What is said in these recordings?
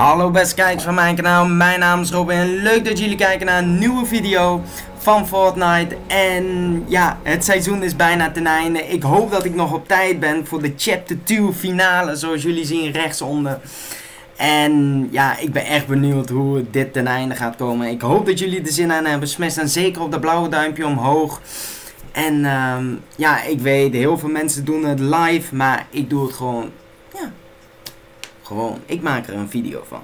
Hallo beste kijkers van mijn kanaal, mijn naam is Robin en leuk dat jullie kijken naar een nieuwe video van Fortnite. En ja, het seizoen is bijna ten einde. Ik hoop dat ik nog op tijd ben voor de Chapter 2 finale, zoals jullie zien rechtsonder. En ja, ik ben echt benieuwd hoe dit ten einde gaat komen. Ik hoop dat jullie er zin aan hebben. Smash dan zeker op dat blauwe duimpje omhoog. En ja, ik weet, heel veel mensen doen het live, maar ik doe het gewoon... Gewoon, ik maak er een video van.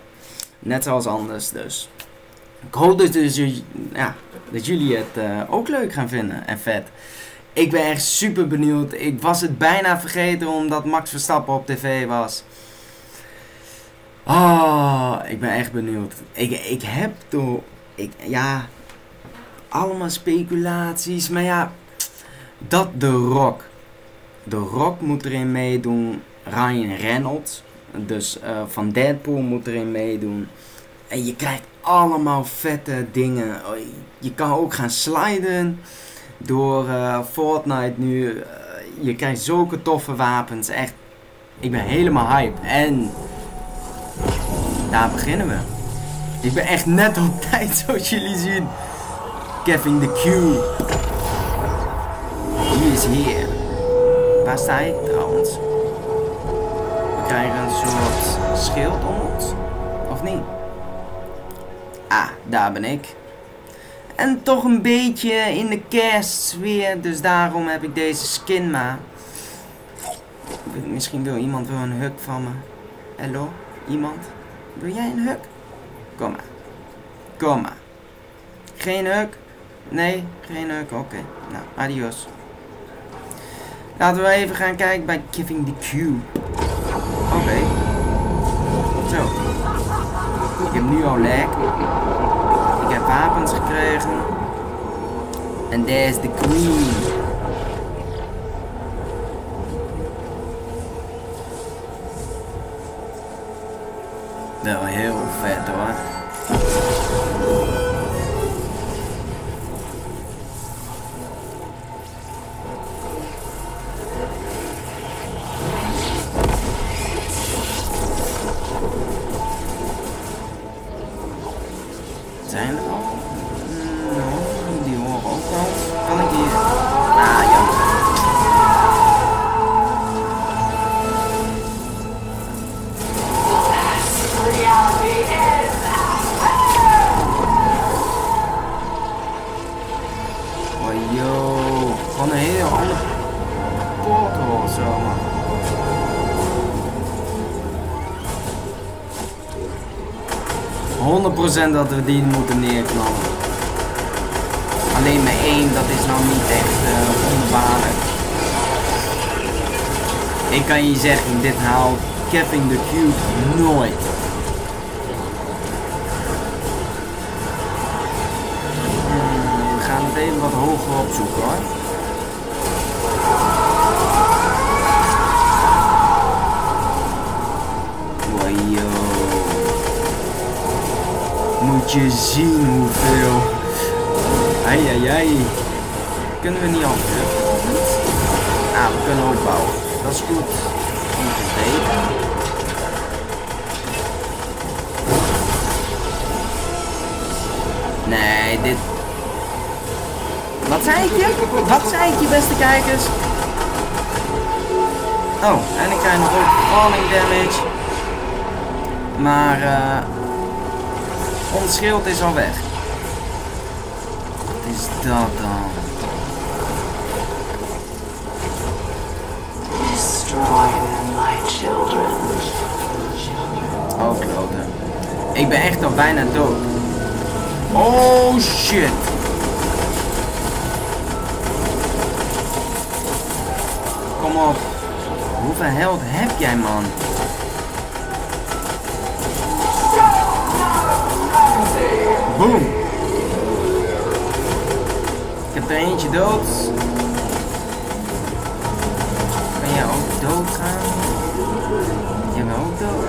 Net zoals anders dus. Ik hoop dat jullie het ook leuk gaan vinden en vet. Ik ben echt super benieuwd. Ik was het bijna vergeten omdat Max Verstappen op tv was. Oh, ik ben echt benieuwd. Ik heb toch... Ja, allemaal speculaties. Maar ja, dat de Rock. De Rock moet erin meedoen. Ryan Reynolds. Dus van Deadpool moet erin meedoen. En je krijgt allemaal vette dingen. Je kan ook gaan sliden door Fortnite nu. Je krijgt zulke toffe wapens. Echt, ik ben helemaal hype. En daar beginnen we. Ik ben echt net op tijd zoals jullie zien. Kevin the Q. He is hier. Waar sta ik trouwens? We krijgen een soort schild om ons, of niet? Ah, daar ben ik. En toch een beetje in de kerstsfeer, dus daarom heb ik deze skin maar. Misschien wil iemand wel een huk van me. Hallo, iemand? Wil jij een huk? Kom maar. Kom maar. Geen huk? Nee, geen huk. Oké. Okay. Nou, adios. Laten we even gaan kijken bij Kevin the Q. Oké. Zo. Ik heb nu al lag. Ik heb wapens gekregen. En daar is de queen. Wel heel vet hoor. Zijn er al? No, die horen ook al. Kan ik hier? Ah, jammer. Oh joh, gewoon een heel ander portal of zo, man. ...100% dat we die moeten neerknallen. Alleen maar één, dat is nou niet echt wonderbaarlijk. Ik kan je zeggen, dit haalt Captain the Cube nooit. We gaan het even wat hoger opzoeken hoor. Moet je zien hoeveel. Ai ai ai. Kunnen we niet afdrukken? Ah, we kunnen opbouwen. Dat is goed. Om te weten. Nee, dit. Wat zei ik je? Wat zei ik je, beste kijkers? Oh, en ik krijg nog ook falling damage. Maar ons schild is al weg. Wat is dat dan? Destroy them, my children. Oh, klote. Ik ben echt al bijna dood. Oh, shit. Kom op. Hoeveel held heb jij, man? Boom! Ik heb er eentje dood. Kan jij ook dood gaan? Jij bent ook dood.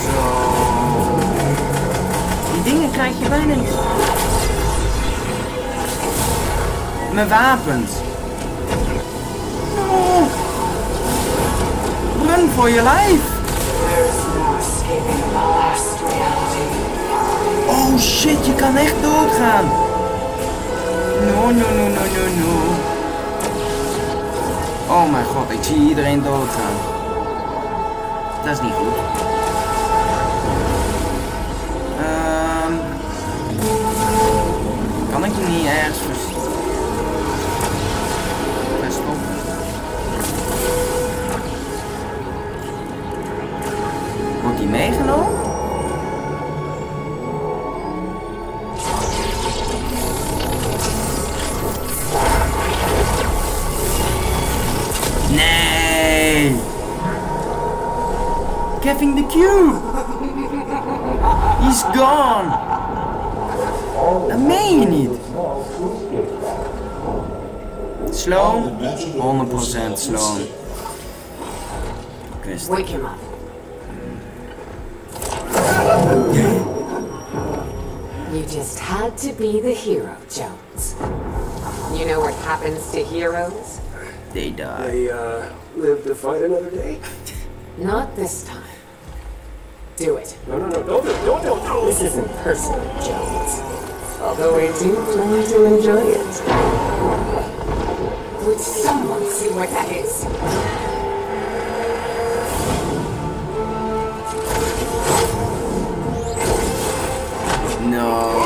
Zo. Die dingen krijg je bijna niet. mijn wapens. No. Run voor je lijf. Oh shit, je kan echt doodgaan. No. Oh mijn god, ik zie iedereen doodgaan. Dat is niet goed. Kan ik je niet ergens verstoppen? Wordt die meegenomen? Nee! Kevin the Q! He's gone! Dat meen je niet. Sloan? 100% Sloan. Wake him up. You just had to be the hero, Jones. You know what happens to heroes? They die. They live to fight another day? Not this time. Do it. No, don't. This isn't personal, Jones. Although I do plan to enjoy it. Would someone see what that is? No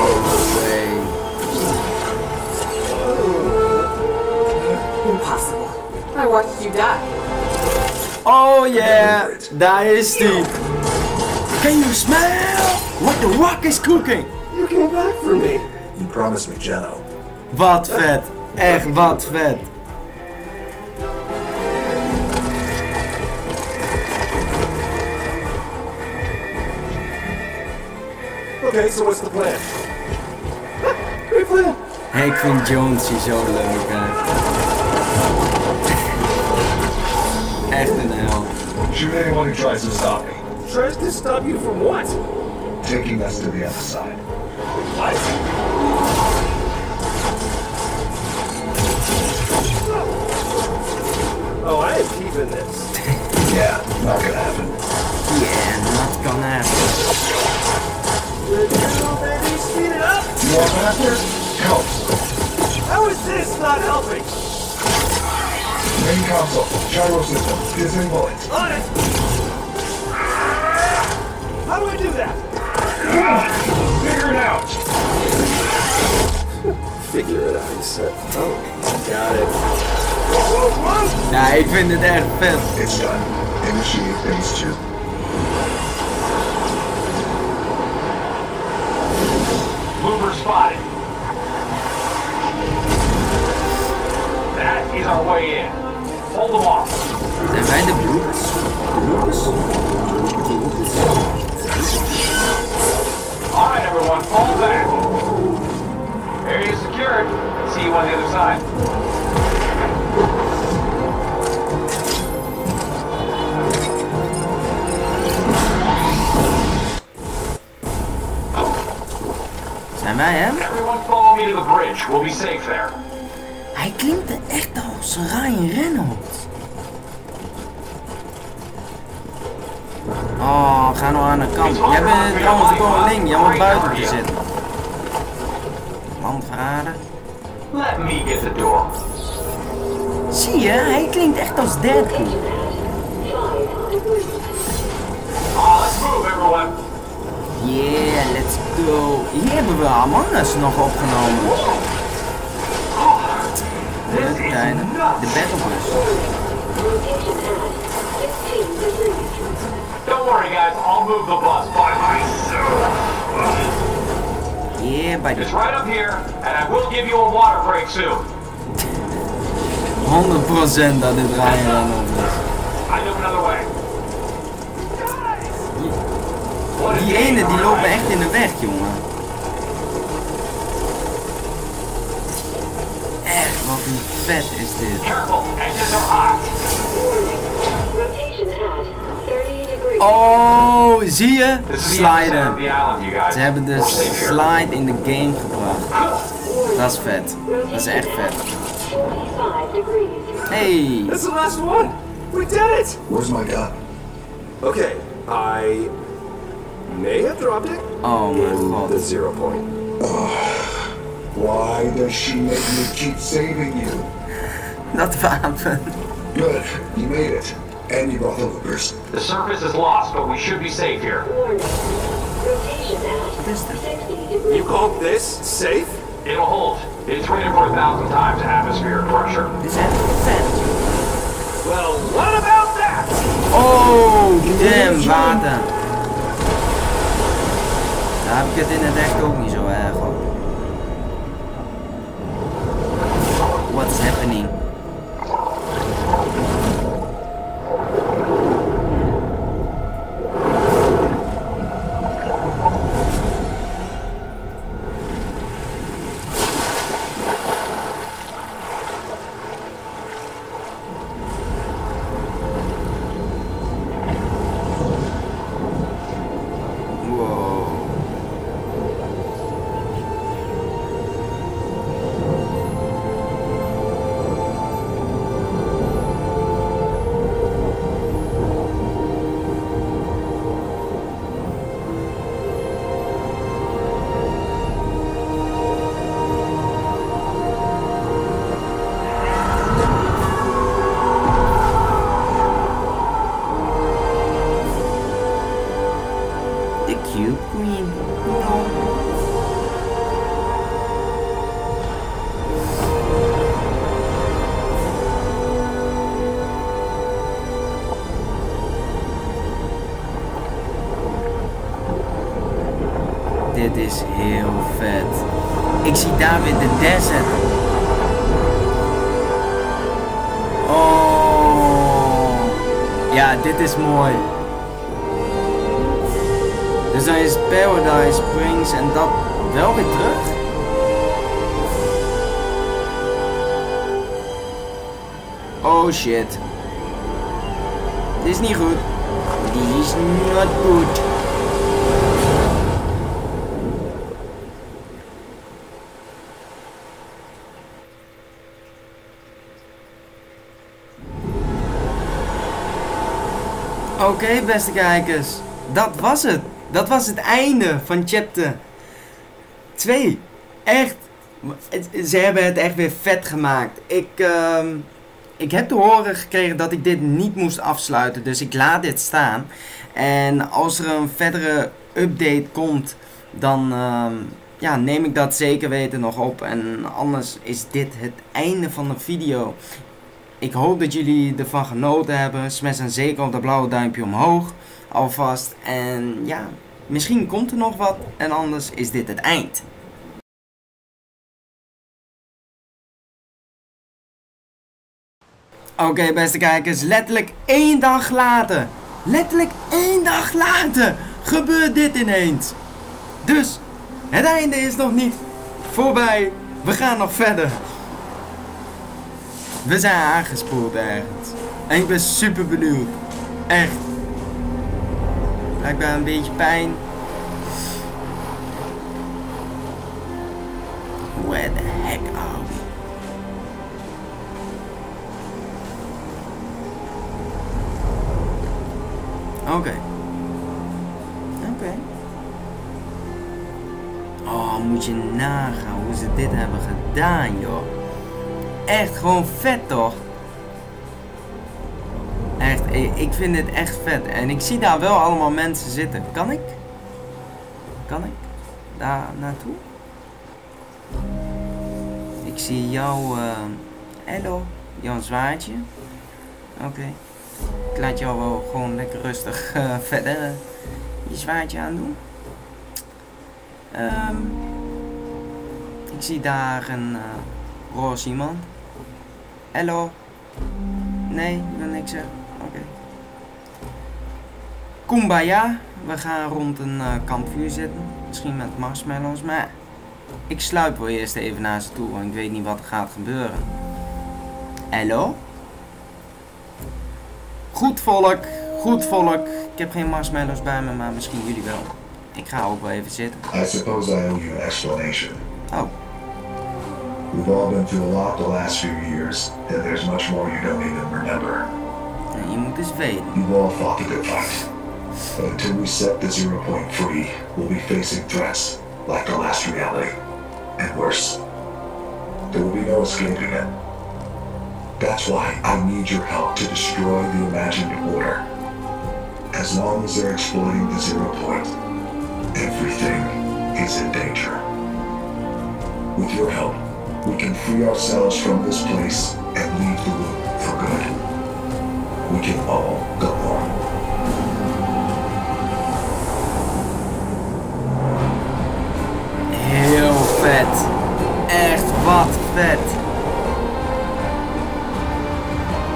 way. Impossible. I watched you die. Oh yeah, that is the... Can you smell what the Rock is cooking? You came back for me. You promised me, Jeno. Wat vet. Echt wat vet. Okay, so what's the plan? Good plan. Hey, ik vind Jonesy zo leuk, hè. Echt een hel. Shoot anyone who tries to stop me. Tries to stop you from what? Taking us to the other side. Oh, I am keeping this. Yeah, not gonna happen. Yeah, not gonna happen. Let's go, baby, speed it up! You want after? Help! How is this not helping? Main console, gyro system, disinvoid. On it! How do I do that? Figure it out! Figure it out, said. Oh, got it. Whoa. Nah, ik vind het echt vet. It's done. Initiate phase 2. Mover spotted. That is our way in. Hold them off. Zijn wij de bloeders? Alright everyone, fall back. Area secured. See you on the other side. Zijn wij hem? Everyone follow me to the bridge. We'll be safe there. Hij klinkt echt als Ryan Reynolds. Oh, ga nou aan de kant. Jij bent trouwens koning, jij moet buiten te zitten. Landverrader. Let me get the door. Zie je, hij klinkt echt als Deadpool. Oh, let's move everyone. Yeah, let's go. Hier hebben we Among Us nog opgenomen. De kleine, de Battle Pass. Don't worry guys, I'll move the bus by myself. Yeah, buddy. It's right up here, and I will give you a water break soon. 100% dat dit Ryan Reynolds is. I know another way. Die ene die loopt me echt in de weg, jongen. Echt, wat een vet is dit. Careful, engines are hot. Rotation has. Oh, zie je? Sliden. Ze hebben de slide in de game gebracht. Dat is vet. Dat is echt vet. Hey! That's the last one! We did it! Where's my gun? Okay, I may have dropped it. Oh my god. The 0 point. Why does she make me keep saving you? Not bad. Good, you made it. And you brought the loopers. The surface is lost, but we should be safe here. You call this safe? It'll hold. It's rated for 1,000 times atmospheric pressure. Is that sense? Well, what about that? Oh, damn, water. Daar heb ik het in het echt ook niet zo erg op. What's happening? Dit is heel vet. Ik zie daar weer de desert. Oh. Ja, dit is mooi. Dus dan is Paradise Springs en dat wel weer terug. Oh shit. Dit is niet goed. Dit is niet goed. Oké, beste kijkers, dat was het. Dat was het einde van chapter 2. Echt, ze hebben het echt weer vet gemaakt. Ik heb te horen gekregen dat ik dit niet moest afsluiten, dus ik laat dit staan. En als er een verdere update komt, dan ja, neem ik dat zeker weten nog op. En anders is dit het einde van de video. Ik hoop dat jullie ervan genoten hebben. Smash dan zeker op dat blauwe duimpje omhoog. Alvast. En ja, misschien komt er nog wat. En anders is dit het eind. Oké, beste kijkers. Letterlijk 1 dag later. Letterlijk 1 dag later. Gebeurt dit ineens. Dus, het einde is nog niet voorbij. We gaan nog verder. We zijn aangespoord ergens. En ik ben super benieuwd. Echt. Blijkbaar een beetje pijn. Where the heck are we? Oké. Oh, moet je nagaan hoe ze dit hebben gedaan, joh. Echt gewoon vet toch? Echt, ik vind dit echt vet. En ik zie daar wel allemaal mensen zitten. Kan ik? Kan ik? Daar naartoe? Ik zie jou... Hello. Jouw zwaardje. Oké. Ik laat jou wel gewoon lekker rustig verder je zwaardje aandoen. Ik zie daar een... roze iemand. Hallo. Nee, ik wil niks zeggen. Oké. Kumbaya. We gaan rond een kampvuur zitten. Misschien met marshmallows, maar ik sluip wel eerst even naar ze toe, want ik weet niet wat er gaat gebeuren. Hallo. Goed volk, goed volk. Ik heb geen marshmallows bij me, maar misschien jullie wel. Ik ga ook wel even zitten. I suppose I owe you an explanation. Oh. We've all been through a lot the last few years, and there's much more you don't even remember. You've all fought the good fight. But until we set the 0 point free, we'll be facing threats like the Last Reality. And worse. There will be no escaping it. That's why I need your help to destroy the Imagined Order. As long as they're exploiting the 0 point, everything is in danger. With your help, we can free ourselves from this place and leave the loop for good. We can all go on. Heel vet. Echt wat vet.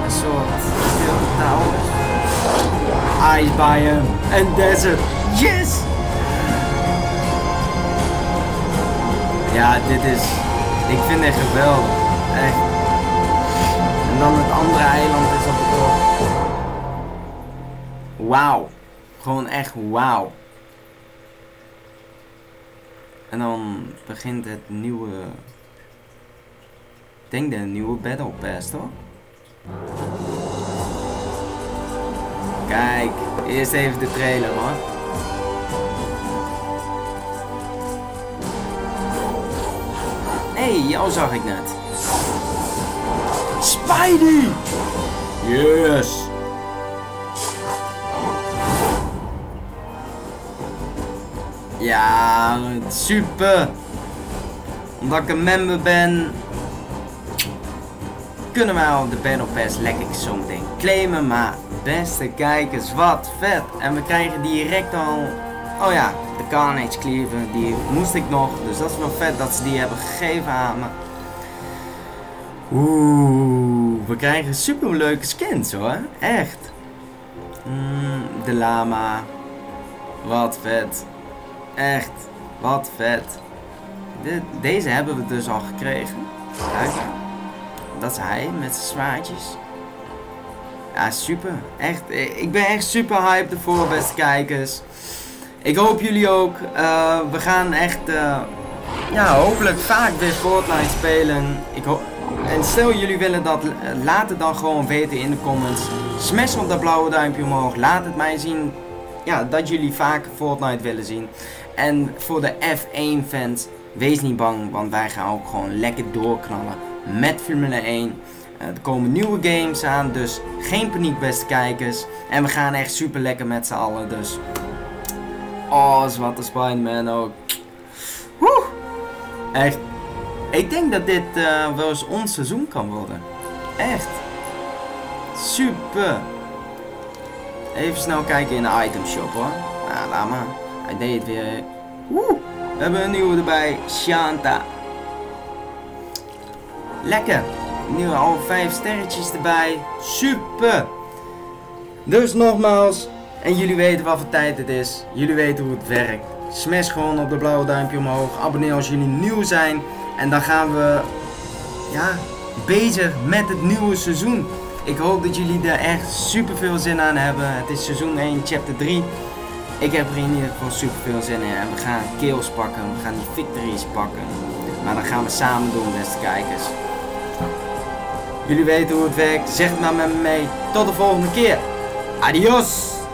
Een soort filmtower. Ice biome en desert. Yes! Ja, dit is... Ik vind het geweldig. Echt. En dan het andere eiland is op het dorp. Wauw. Gewoon echt wauw. En dan begint het nieuwe... Ik denk de nieuwe Battle Pass, toch? Kijk, eerst even de trailer hoor. Hé, jou zag ik net. Spidey! Yes! Ja, super! Omdat ik een member ben, kunnen wij al de Battle Pass lekker zo'n ding claimen, maar beste kijkers, wat vet! En we krijgen direct al, oh ja, de Carnage Cleaver, die moest ik nog, dus dat is wel vet dat ze die hebben gegeven aan me. Oeh, we krijgen super leuke skins hoor, echt. De lama, wat vet. Echt, wat vet. Deze hebben we dus al gekregen. Kijk, dat is hij met zijn zwaardjes. Ja, super. Echt, ik ben echt super hyped ervoor, beste kijkers. Ik hoop jullie ook. We gaan echt, ja, hopelijk vaak weer Fortnite spelen. En stel jullie willen dat, laat het dan gewoon weten in de comments. Smash op dat blauwe duimpje omhoog. Laat het mij zien, ja, dat jullie vaak Fortnite willen zien. En voor de F1 fans, wees niet bang, want wij gaan ook gewoon lekker doorknallen met Formule 1. Er komen nieuwe games aan, dus geen paniek beste kijkers. En we gaan echt super lekker met z'n allen, dus... Oh, is wat een Spider-Man ook. Woe! Echt. Ik denk dat dit wel eens ons seizoen kan worden. Echt. Super. Even snel kijken in de itemshop hoor. Nou, laat maar. Hij deed het weer. Woe! We hebben een nieuwe erbij. Shanta. Lekker. Nieuwe al 5 sterretjes erbij. Super. Dus nogmaals. En jullie weten wat voor tijd het is. Jullie weten hoe het werkt. Smash gewoon op de blauwe duimpje omhoog. Abonneer als jullie nieuw zijn. En dan gaan we... Ja, bezig met het nieuwe seizoen. Ik hoop dat jullie er echt super veel zin aan hebben. Het is seizoen 1, chapter 3. Ik heb er in ieder geval super veel zin in. En we gaan kills pakken. We gaan die victories pakken. Maar dat gaan we samen doen, beste kijkers. Jullie weten hoe het werkt. Zeg het maar met me mee. Tot de volgende keer. Adios!